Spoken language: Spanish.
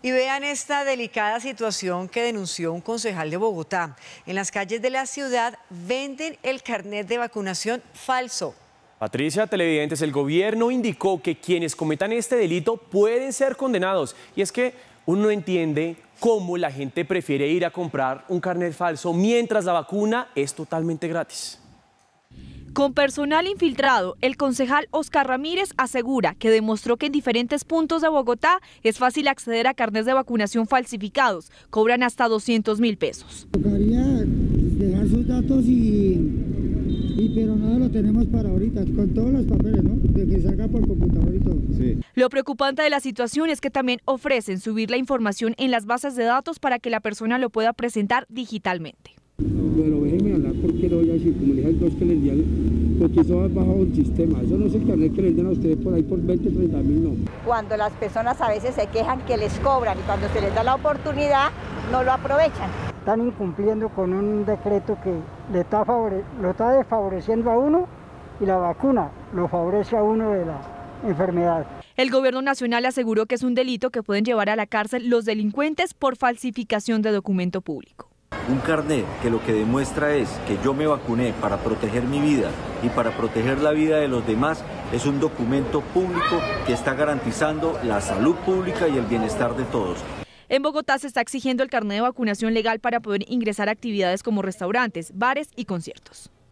Y vean esta delicada situación que denunció un concejal de Bogotá. En las calles de la ciudad venden el carnet de vacunación falso. Patricia, televidentes, el gobierno indicó que quienes cometan este delito pueden ser condenados. Y es que uno no entiende cómo la gente prefiere ir a comprar un carnet falso mientras la vacuna es totalmente gratis. Con personal infiltrado, el concejal Oscar Ramírez asegura que demostró que en diferentes puntos de Bogotá es fácil acceder a carnets de vacunación falsificados. Cobran hasta 200.000 pesos. Tocaría dejar sus datos pero nada lo tenemos para ahorita, con todos los papeles, ¿no? De que salga por computador y todo. Sí. Lo preocupante de la situación es que también ofrecen subir la información en las bases de datos para que la persona lo pueda presentar digitalmente. Pero déjenme hablar porque lo voy a decir, como le dije al dos que le envían, porque eso va bajo el sistema, eso no es el carnet que le den a ustedes por ahí por 20, 30 mil, no. Cuando las personas a veces se quejan que les cobran y cuando se les da la oportunidad no lo aprovechan. Están incumpliendo con un decreto que lo está desfavoreciendo a uno y la vacuna lo favorece a uno de la enfermedad. El gobierno nacional aseguró que es un delito que pueden llevar a la cárcel los delincuentes por falsificación de documento público. Un carnet que lo que demuestra es que yo me vacuné para proteger mi vida y para proteger la vida de los demás es un documento público que está garantizando la salud pública y el bienestar de todos. En Bogotá se está exigiendo el carnet de vacunación legal para poder ingresar a actividades como restaurantes, bares y conciertos.